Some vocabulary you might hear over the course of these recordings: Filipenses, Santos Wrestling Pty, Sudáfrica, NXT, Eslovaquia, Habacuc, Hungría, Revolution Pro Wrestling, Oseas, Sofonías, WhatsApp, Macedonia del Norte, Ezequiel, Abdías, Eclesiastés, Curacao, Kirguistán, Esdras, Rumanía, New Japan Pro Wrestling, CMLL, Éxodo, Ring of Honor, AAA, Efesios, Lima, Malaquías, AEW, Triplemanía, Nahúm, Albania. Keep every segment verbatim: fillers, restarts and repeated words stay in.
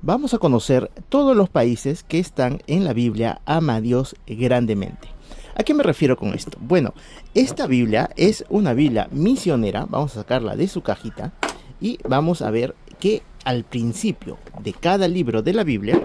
Vamos a conocer todos los países que están en la Biblia Ama a Dios grandemente. ¿A qué me refiero con esto? Bueno, esta Biblia es una Biblia misionera. Vamos a sacarla de su cajita y vamos a ver que al principio de cada libro de la Biblia,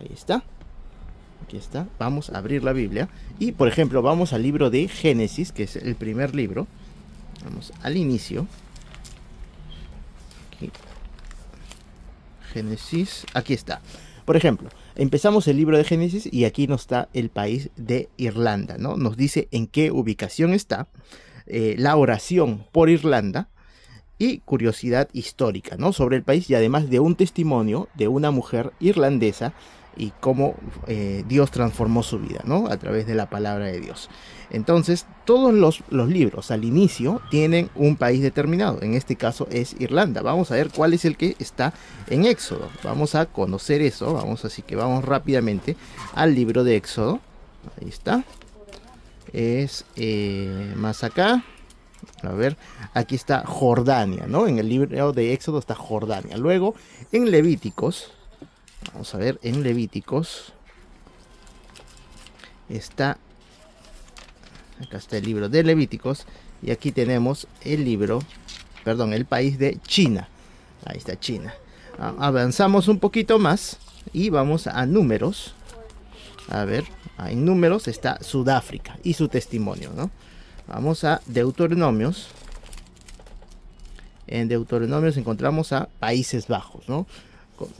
ahí está, aquí está, vamos a abrir la Biblia y por ejemplo vamos al libro de Génesis, que es el primer libro. Vamos al inicio, aquí. Génesis, aquí está. Por ejemplo, empezamos el libro de Génesis y aquí nos está el país de Irlanda, ¿no? Nos dice en qué ubicación está, eh, la oración por Irlanda y curiosidad histórica, ¿no? Sobre el país, y además de un testimonio de una mujer irlandesa y cómo eh, Dios transformó su vida, ¿no? A través de la palabra de Dios. Entonces, todos los, los libros al inicio tienen un país determinado. En este caso es Irlanda. Vamos a ver cuál es el que está en Éxodo. Vamos a conocer eso. Vamos, así que vamos rápidamente al libro de Éxodo. Ahí está. Es eh, más acá. A ver, aquí está Jordania, ¿no? En el libro de Éxodo está Jordania. Luego, en Levíticos... Vamos a ver, en Levíticos está, acá está el libro de Levíticos y aquí tenemos el libro, perdón, el país de China. Ahí está China. Avanzamos un poquito más y vamos a Números. A ver, en Números está Sudáfrica y su testimonio, ¿no? Vamos a Deuteronomios. En Deuteronomios encontramos a Países Bajos, ¿no?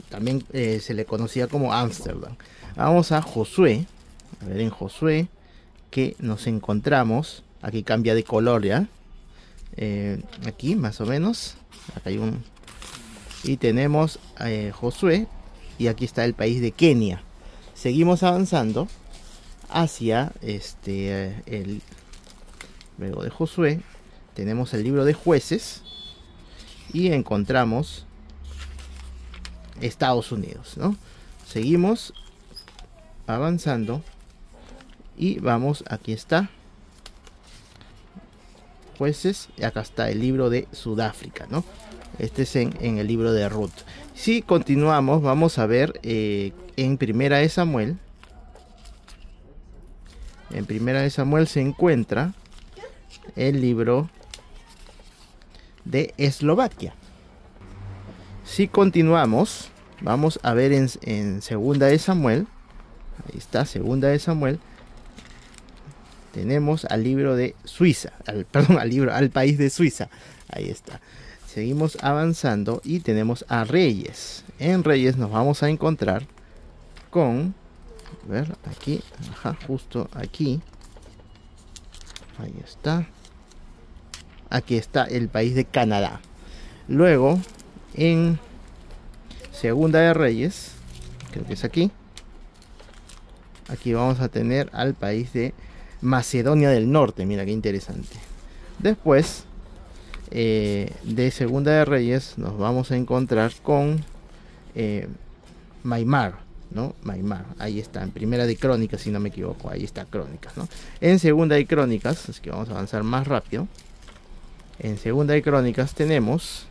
También eh, se le conocía como Ámsterdam. Vamos a Josué. A ver, en Josué que nos encontramos. Aquí cambia de color ya. Eh, aquí más o menos. Acá hay un. Y tenemos eh, Josué. Y aquí está el país de Kenia. Seguimos avanzando hacia este. Eh, el... Luego de Josué tenemos el libro de Jueces. Y encontramos Estados Unidos, ¿no? Seguimos avanzando y vamos, aquí está Jueces, y acá está el libro de Sudáfrica, ¿no? Este es en, en el libro de Ruth. Si continuamos, vamos a ver eh, en Primera de Samuel. En Primera de Samuel se encuentra el libro de Eslovaquia. Si continuamos, vamos a ver en, en Segunda de Samuel. Ahí está, Segunda de Samuel. Tenemos al libro de Suiza, al, perdón, al libro, al país de Suiza. Ahí está. Seguimos avanzando y tenemos a Reyes. En Reyes nos vamos a encontrar con, a ver, aquí, ajá, justo aquí. Ahí está. Aquí está el país de Canadá. Luego, en Segunda de Reyes, creo que es aquí, aquí vamos a tener al país de Macedonia del Norte. Mira qué interesante. Después eh, de Segunda de Reyes nos vamos a encontrar con eh, Maimar, ¿no? Maimar, ahí está, en Primera de Crónicas, si no me equivoco, ahí está Crónicas, ¿no? En Segunda de Crónicas, así que vamos a avanzar más rápido. En Segunda de Crónicas tenemos...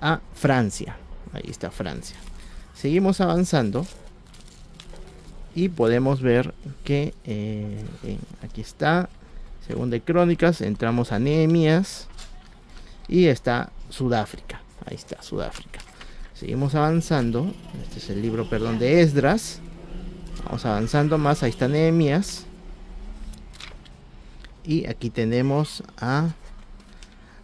a Francia. Ahí está Francia. Seguimos avanzando y podemos ver que eh, en, aquí está Segunda de Crónicas, entramos a Nehemías y está Sudáfrica. Ahí está Sudáfrica. Seguimos avanzando. Este es el libro, perdón, de Esdras. Vamos avanzando más. Ahí está Nehemías y aquí tenemos a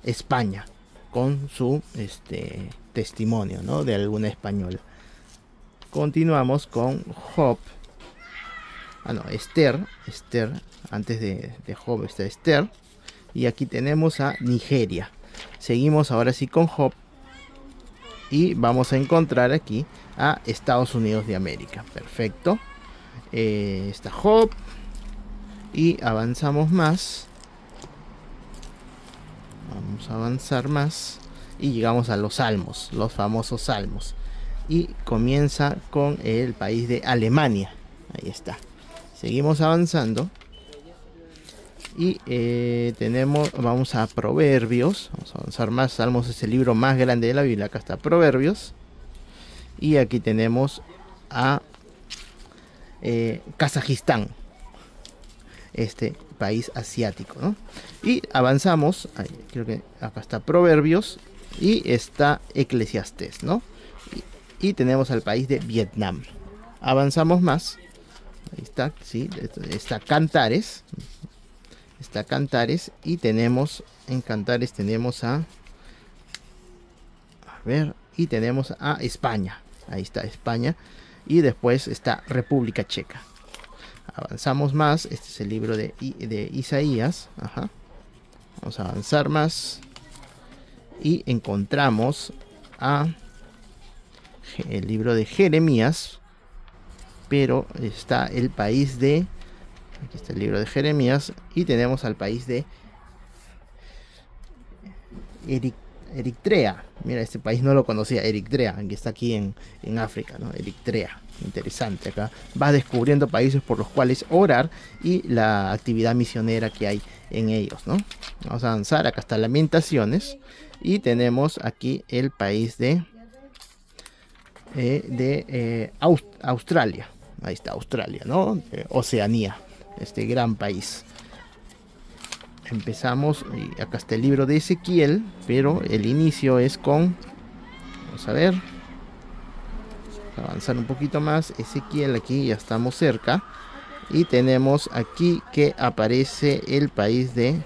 España con su este, testimonio, ¿no? De alguna española. Continuamos con Job. Ah, no, Esther. Esther, antes de, de Job está Esther. Y aquí tenemos a Nigeria. Seguimos ahora sí con Job. Y vamos a encontrar aquí a Estados Unidos de América. Perfecto. Eh, está Job. Y avanzamos más. Vamos a avanzar más y llegamos a los salmos, los famosos salmos. Y comienza con el país de Alemania. Ahí está. Seguimos avanzando Y eh, tenemos, vamos a Proverbios. Vamos a avanzar más. Salmos es el libro más grande de la Biblia. Acá está Proverbios. Y aquí tenemos a eh, Kazajistán. Este país asiático, ¿no? Y avanzamos. Ahí, creo que acá está Proverbios. Y está Eclesiastés, ¿no? Y, y tenemos al país de Vietnam. Avanzamos más. Ahí está, sí. Está Cantares. Está Cantares. Y tenemos, en Cantares tenemos a... A ver. Y tenemos a España. Ahí está España. Y después está República Checa. Avanzamos más. Este es el libro de, de Isaías. Ajá. Vamos a avanzar más. Y encontramos a el libro de Jeremías. Pero está el país de... Aquí está el libro de Jeremías. Y tenemos al país de Eritrea. Mira, este país no lo conocía. Eritrea, que está aquí en, en África, ¿no? Eritrea. Interesante. Acá vas descubriendo países por los cuales orar y la actividad misionera que hay en ellos, ¿no? Vamos a avanzar. Acá está Lamentaciones. Y tenemos aquí el país de, eh, de eh, Aust Australia. Ahí está Australia, ¿no? Eh, Oceanía, este gran país. Empezamos, y acá está el libro de Ezequiel, pero el inicio es con... Vamos a ver. Vamos a avanzar un poquito más. Ezequiel, aquí ya estamos cerca. Y tenemos aquí que aparece el país de...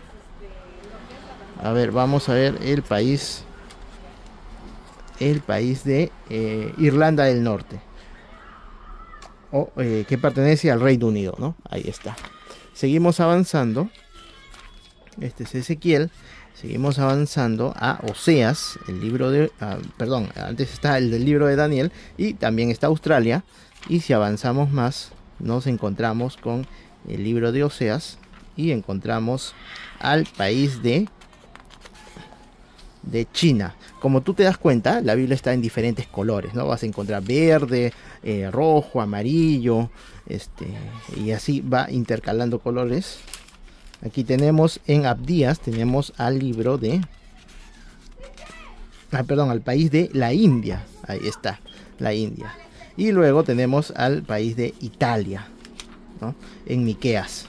A ver, vamos a ver el país... El país de eh, Irlanda del Norte. O, eh, que pertenece al Reino Unido, ¿no? Ahí está. Seguimos avanzando. Este es Ezequiel. Seguimos avanzando a Oseas, el libro de... Ah, perdón, antes está el del libro de Daniel y también está Australia. Y si avanzamos más, nos encontramos con el libro de Oseas y encontramos al país de... de China. Como tú te das cuenta, la Biblia está en diferentes colores, ¿no? Vas a encontrar verde, eh, rojo, amarillo, este, y así va intercalando colores. Aquí tenemos en Abdías, tenemos al libro de... Ah, perdón, al país de la India. Ahí está, la India. Y luego tenemos al país de Italia, ¿no? En Miqueas.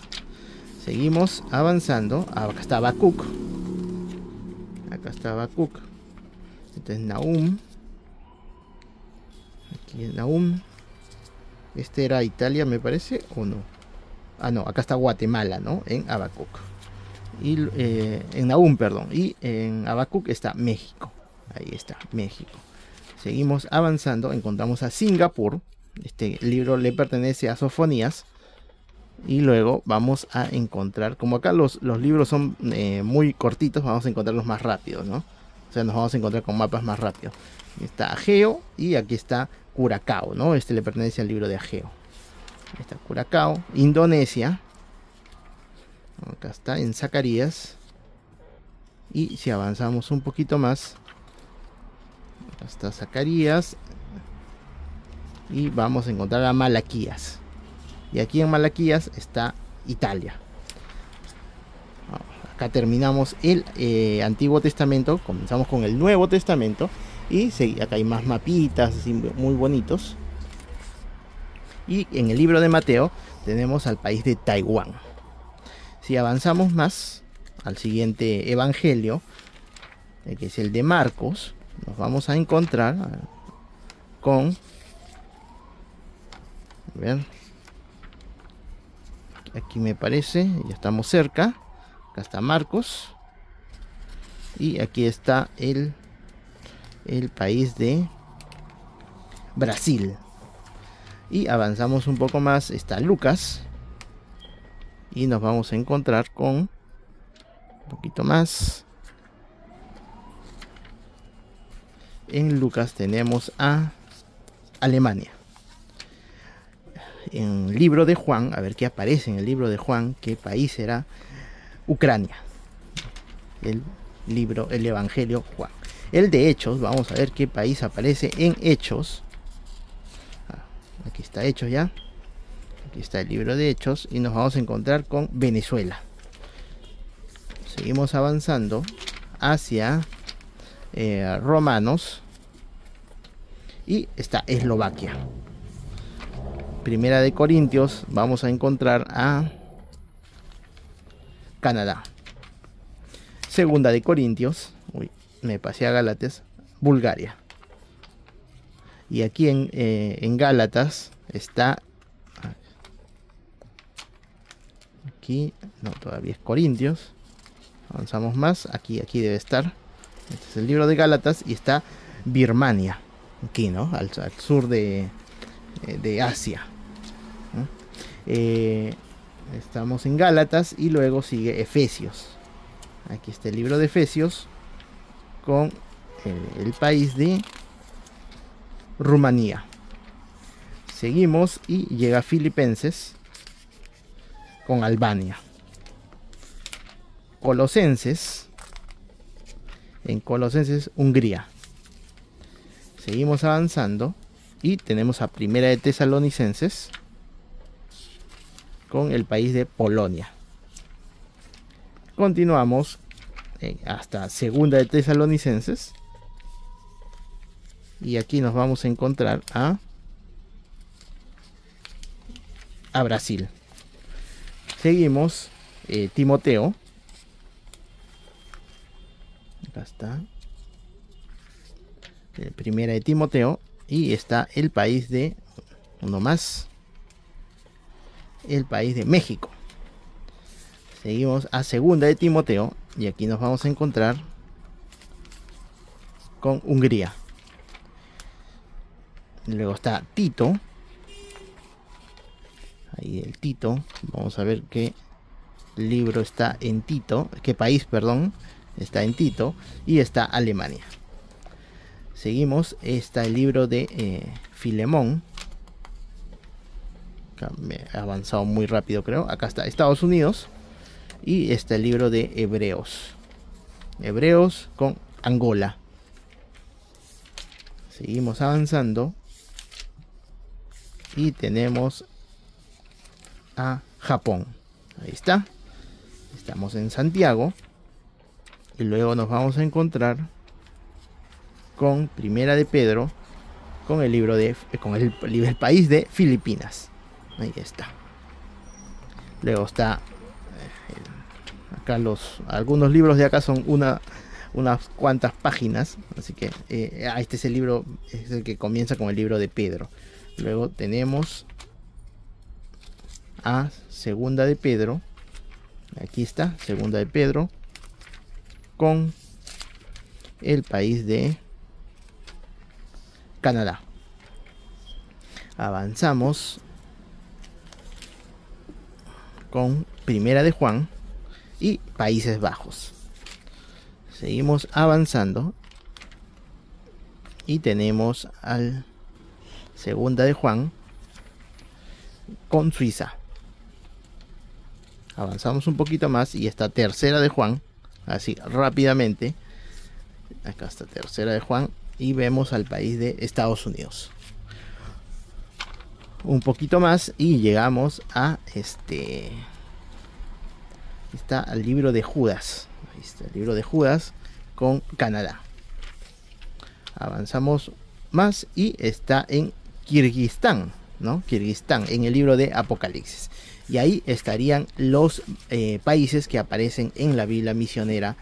Seguimos avanzando. Acá está Habacuc. Acá está Habacuc. Este es Nahum. Aquí es Nahum. Este era Italia, me parece, ¿o no? Ah, no, acá está Guatemala, ¿no? En Habacuc. Y, eh, en Nahum, perdón. Y en Habacuc está México. Ahí está, México. Seguimos avanzando. Encontramos a Singapur. Este libro le pertenece a Sofonías. Y luego vamos a encontrar, como acá los, los libros son eh, muy cortitos, vamos a encontrarlos más rápidos, ¿no? O sea, nos vamos a encontrar con mapas más rápidos. Está Ageo y aquí está Curacao, ¿no? Este le pertenece al libro de Ageo. Ahí está Curacao, Indonesia. Acá está en Zacarías. Y si avanzamos un poquito más, acá está Zacarías. Y vamos a encontrar a Malaquías. Y aquí en Malaquías está Italia. Acá terminamos el eh, Antiguo Testamento. Comenzamos con el Nuevo Testamento. Y se, acá hay más mapitas así, muy bonitos. Y en el libro de Mateo tenemos al país de Taiwán. Si avanzamos más al siguiente evangelio, que es el de Marcos, nos vamos a encontrar con... A ver... Aquí me parece, ya estamos cerca. Acá está Marcos. Y aquí está el, el país de Brasil. Y avanzamos un poco más. Está Lucas. Y nos vamos a encontrar con un poquito más. En Lucas tenemos a Alemania. En el libro de Juan, a ver qué aparece en el libro de Juan, qué país será. Ucrania. El libro, el evangelio Juan. El de Hechos, vamos a ver qué país aparece en Hechos. Aquí está Hechos ya. Aquí está el libro de Hechos y nos vamos a encontrar con Venezuela. Seguimos avanzando hacia eh, Romanos. Y está Eslovaquia. Primera de Corintios, vamos a encontrar a Canadá. Segunda de Corintios, uy, me pasé a Gálatas, Bulgaria. Y aquí en, eh, en Gálatas está, aquí, no, todavía es Corintios. Avanzamos más, aquí, aquí debe estar. Este es el libro de Gálatas y está Birmania. Aquí, ¿no? Al, al sur de, de Asia. Eh, estamos en Gálatas y luego sigue Efesios. Aquí está el libro de Efesios con el, el país de Rumanía. Seguimos y llega Filipenses con Albania. Colosenses, en Colosenses, Hungría. Seguimos avanzando y tenemos a Primera de Tesalonicenses con el país de Polonia. Continuamos hasta Segunda de Tesalonicenses y aquí nos vamos a encontrar a, a Brasil. Seguimos eh, Timoteo. Acá está. Primera de Timoteo y está el país de, uno más, el país de México. Seguimos a Segunda de Timoteo y aquí nos vamos a encontrar con Hungría. Luego está Tito, ahí el Tito, vamos a ver qué libro está en Tito, qué país, perdón, está en Tito y está Alemania. Seguimos, está el libro de eh, Filemón. Acá me he avanzado muy rápido, creo. Acá está Estados Unidos. Y está el libro de Hebreos. Hebreos con Angola. Seguimos avanzando. Y tenemos a Japón. Ahí está. Estamos en Santiago. Y luego nos vamos a encontrar con Primera de Pedro, con el libro de, con el, el país de Filipinas. Ahí está. Luego está acá los, algunos libros de acá son una, unas cuantas páginas, así que eh, ah, este es el libro, es el que comienza con el libro de Pedro. Luego tenemos a Segunda de Pedro. Aquí está Segunda de Pedro con el país de Canadá. Avanzamos con Primera de Juan y Países Bajos. Seguimos avanzando y tenemos al Segunda de Juan con Suiza. Avanzamos un poquito más y está Tercera de Juan, así rápidamente. Acá está Tercera de Juan y vemos al país de Estados Unidos. Un poquito más y llegamos a este. Está el libro de Judas. Ahí está el libro de Judas con Canadá. Avanzamos más y está en Kirguistán, ¿no? Kirguistán, en el libro de Apocalipsis. Y ahí estarían los eh, países que aparecen en la Biblia misionera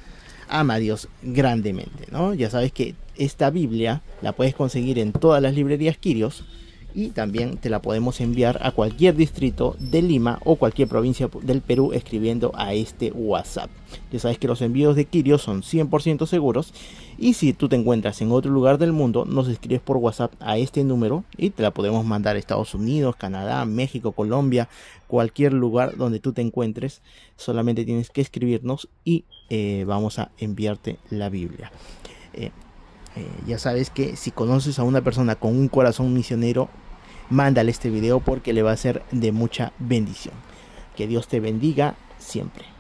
Ama a Dios Grandemente, ¿no? Ya sabes que esta Biblia la puedes conseguir en todas las librerías Kyrios y también te la podemos enviar a cualquier distrito de Lima o cualquier provincia del Perú escribiendo a este WhatsApp. Ya sabes que los envíos de Kyrios son cien por ciento seguros y si tú te encuentras en otro lugar del mundo, nos escribes por WhatsApp a este número y te la podemos mandar a Estados Unidos, Canadá, México, Colombia, cualquier lugar donde tú te encuentres. Solamente tienes que escribirnos y eh, vamos a enviarte la Biblia. Eh, eh, ya sabes que si conoces a una persona con un corazón misionero, mándale este video porque le va a ser de mucha bendición. Que Dios te bendiga siempre.